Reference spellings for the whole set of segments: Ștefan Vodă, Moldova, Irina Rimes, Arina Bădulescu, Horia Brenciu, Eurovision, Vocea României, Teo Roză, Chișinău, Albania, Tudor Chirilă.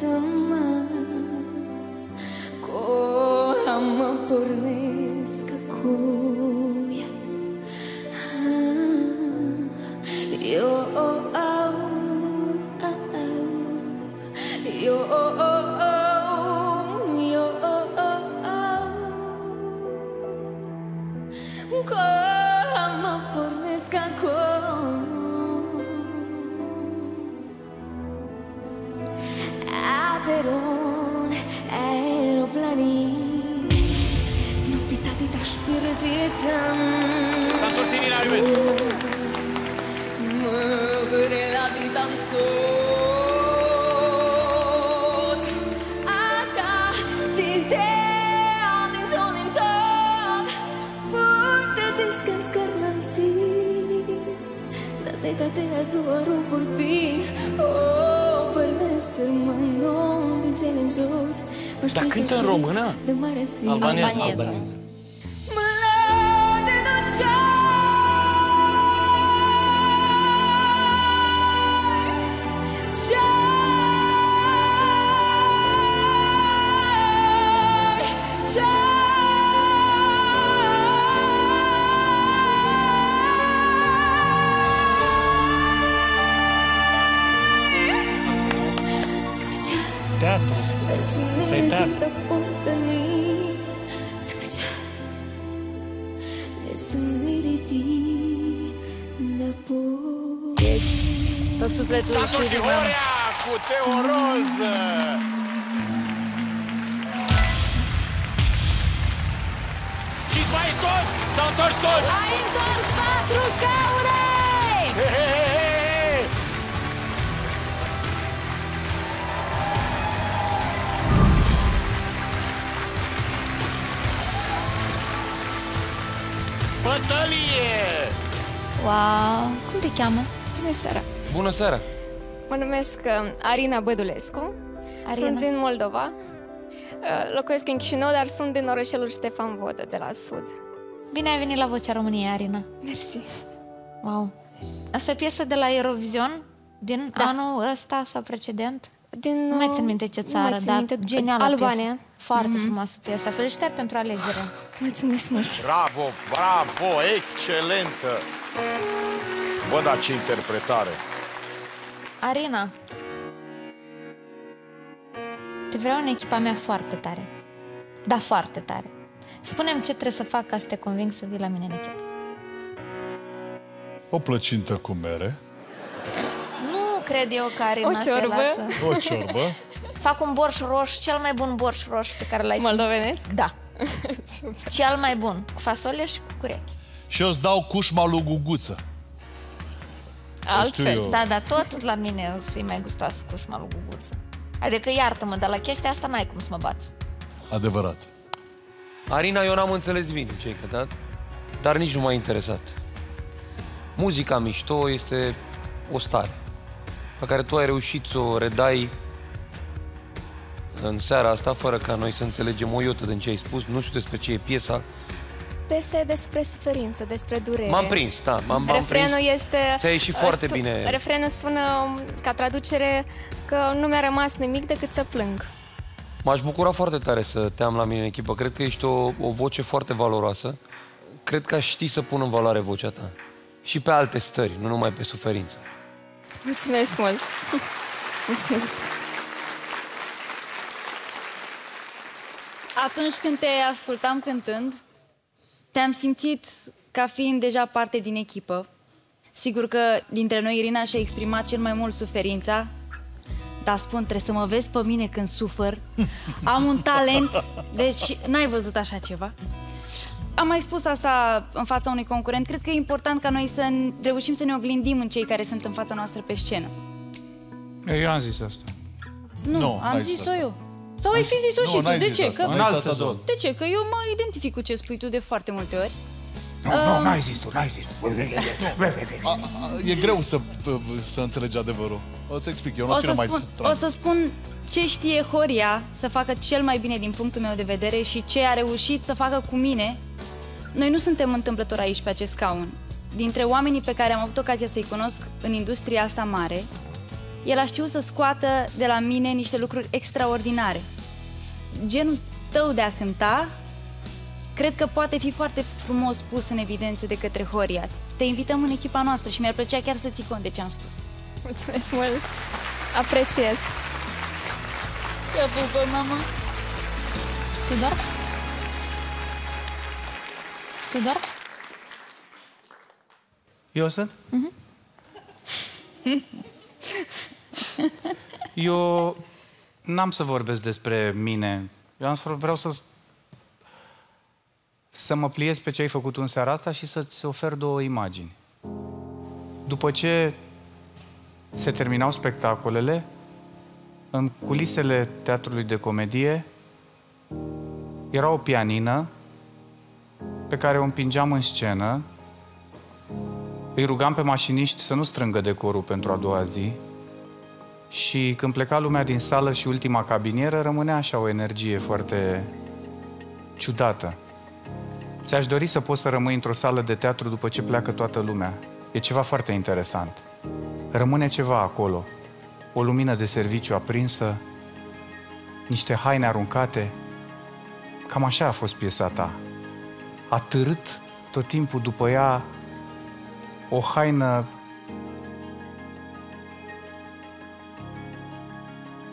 Iartă-mă că mă pornesc acum. Eu o au. Ateron, aeroplanii, nu pista atâta șpirătită. S-a întors Irina Rimes. Mă relagitam sot. A ta tintea din tot. Pute-te-și că-nscărnănții. Date-te-a zuărul purpii. Dar cântă în română? Albaneză. Albaneză. Tatu și Horia cu Teo Roză. Și-ți mai toți? S-au întors toți? Ai întors 4 scaune! Bătălie! Wow! Cum te cheamă? Bună seara! Bună seara! Mă numesc Arina Bădulescu, sunt din Moldova, locuiesc în Chișinău, dar sunt din orășelul Ștefan Vodă, de la Sud. Bine ai venit la Vocea României, Arina! Mersi! Wow! Asta e piesă de la Eurovision, din anul ăsta sau precedent? Nu mai țin minte ce țară, dar genială piesă. Albania. Foarte frumoasă piesă. Felicitări pentru alegere! Mulțumesc mult! Bravo, bravo, excelentă! Bă, dar ce interpretare! Arina, te vreau în echipa mea foarte tare. Da, foarte tare. Spune-mi ce trebuie să fac ca să te conving să vii la mine în echipă. O plăcintă cu mere. Nu cred eu că Arina se lasă. O ciorbă. Fac un borș roșu, cel mai bun borș roșu pe care l-ai moldovenesc? Da. Cel mai bun, cu fasole și cu curechi. Și eu îți dau cușma lui Guguță. Altfel. Da, dar tot la mine o să fii mai gustoasă cu cușma lui Guguță. Adică iartă-mă, dar la chestia asta n-ai cum să mă bați. Adevărat. Arina, eu n-am înțeles bine ce ai cântat, dar nici nu m-a interesat. Muzica mișto este o stare pe care tu ai reușit să o redai în seara asta, fără ca noi să înțelegem o iotă din ce ai spus. Nu știu despre ce e piesa. Piesa e despre suferință, despre durere. M-am prins, da, m-am prins. Refrenul este... Ți-a ieșit foarte bine. Refrenul sună, ca traducere, că nu mi-a rămas nimic decât să plâng. M-aș bucura foarte tare să te am la mine în echipă. Cred că ești o voce foarte valoroasă. Cred că știi să pun în valoare vocea ta. Și pe alte stări, nu numai pe suferință. Mulțumesc mult! Mulțumesc! Atunci când te ascultam cântând, te-am simțit ca fiind deja parte din echipă. Sigur că dintre noi Irina și-a exprimat cel mai mult suferința, dar spun, trebuie să mă vezi pe mine când sufăr. Am un talent, deci n-ai văzut așa ceva. Am mai spus asta în fața unui concurent. Cred că e important ca noi să reușim să ne oglindim în cei care sunt în fața noastră pe scenă. Eu am zis asta. Nu, am zis-o eu. Sau ai fi zis-o și tu, de ce? De ce? Că eu mă identific cu ce spui tu de foarte multe ori. Nu, n-ai zis tu, n-ai zis. E greu să înțelegi adevărul. O să explic, eu nu țin mai... O să spun ce știe Horia să facă cel mai bine din punctul meu de vedere și ce a reușit să facă cu mine. Noi nu suntem întâmplători aici pe acest scaun. Dintre oamenii pe care am avut ocazia să-i cunosc în industria asta mare, el a știut să scoată de la mine niște lucruri extraordinare. Genul tău de a cânta, cred că poate fi foarte frumos pus în evidență de către Horia. Te invităm în echipa noastră și mi-ar plăcea chiar să ții cont de ce am spus. Mulțumesc mult! Apreciez! Te pupă, mama! Tudor? Tudor? Eu sunt? Eu n-am să vorbesc despre mine. Eu am să vreau să mă pliez pe ce ai făcut în seara asta și să-ți ofer două imagini. După ce se terminau spectacolele, în culisele Teatrului de Comedie era o pianină pe care o împingeam în scenă. Îi rugam pe mașiniști să nu strângă decorul pentru a doua zi și când pleca lumea din sală și ultima cabinieră, rămânea așa o energie foarte ciudată. Ți-aș dori să poți să rămâi într-o sală de teatru după ce pleacă toată lumea. E ceva foarte interesant. Rămâne ceva acolo. O lumină de serviciu aprinsă, niște haine aruncate. Cam așa a fost piesa ta. A târât tot timpul după ea o haină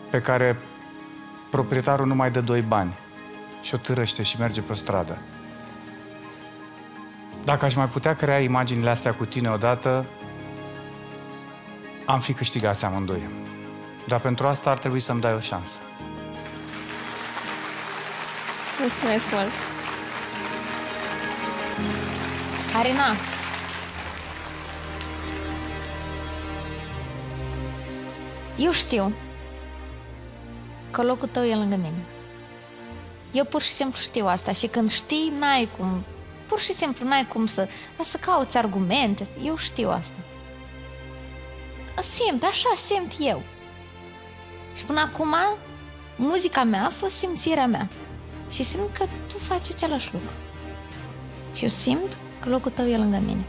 pe care proprietarul nu mai dă 2 bani și o târăște și merge pe stradă. Dacă aș mai putea crea imaginile astea cu tine odată, am fi câștigați amândoi. Dar pentru asta ar trebui să-mi dai o șansă. Mulțumesc mult! Arina! Eu știu că locul tău e lângă mine. Eu pur și simplu știu asta și când știi, n-ai cum, pur și simplu n-ai cum să cauți argumente. Eu știu asta. Simt, așa simt eu. Și până acum, muzica mea a fost simțirea mea. Și simt că tu faci același lucru. Și eu simt că locul tău e lângă mine.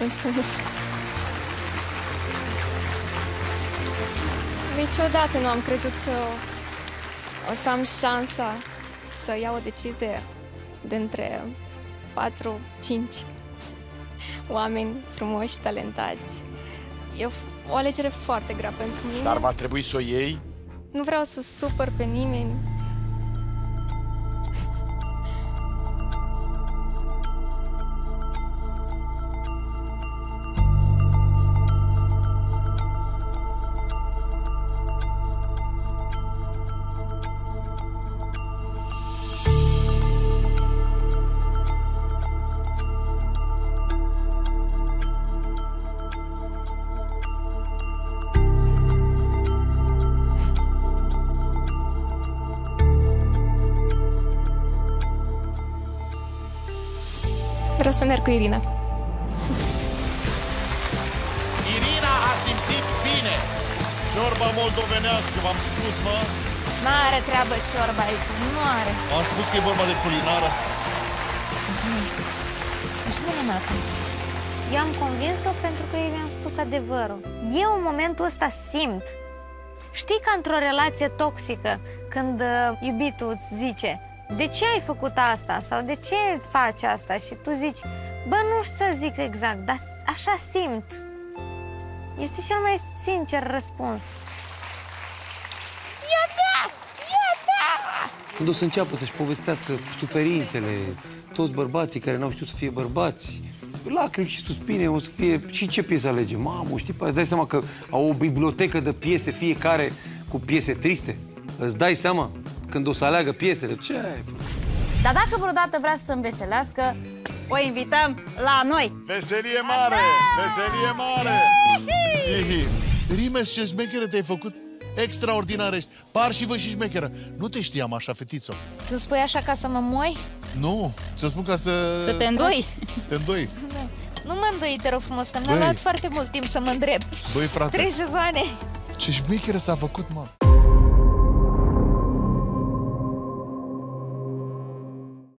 Mulțumesc! Niciodată nu am crezut că o să am șansa să iau o decizie dintre 4-5 oameni frumoși, talentați. E o alegere foarte grea pentru mine. Dar va trebui să o iei? Nu vreau să supăr pe nimeni. Vreau să merg cu Irina. Irina a simțit bine. Ciorba moldovenească, v-am spus, mă. N-are treabă ciorba aici, nu are. Am spus că e vorba de culinară. Mulțumesc. Ești minunată. Eu am convins-o pentru că eu i-am spus adevărul. Eu în momentul ăsta simt. Știi că într-o relație toxică, când iubitul îți zice: de ce ai făcut asta? Sau de ce faci asta? Și tu zici: bă, nu știu să zic exact, dar așa simt. Este cel mai sincer răspuns. Iată! Iată! Când o să înceapă să-și povestească suferințele, toți bărbații care n-au știut să fie bărbați, lacrimi și suspine, o să fie... Și ce piesă alege? Mamă, știi, îți dai seama că au o bibliotecă de piese, fiecare cu piese triste? Îți dai seama? Când o să aleagă piesele, ce ai făcut? Dar dacă vreodată vrea să se înveselească, o invităm la noi! Veselie mare! Așa! Veselie mare! Hihi! Rimes, ce șmecheră te-ai făcut? Extraordinar ești! Par și vă și șmecheră! Nu te știam așa, fetițo! Tu spui așa ca să mă moi? Nu, ți-o spun ca să... Să te îndoi! Te îndoi! Nu mă îndoi, te rog frumos, că mi-a luat foarte mult timp să mă îndrept. Băi, frate! 3 sezoane! Ce șmecheră s-a făcut, mă!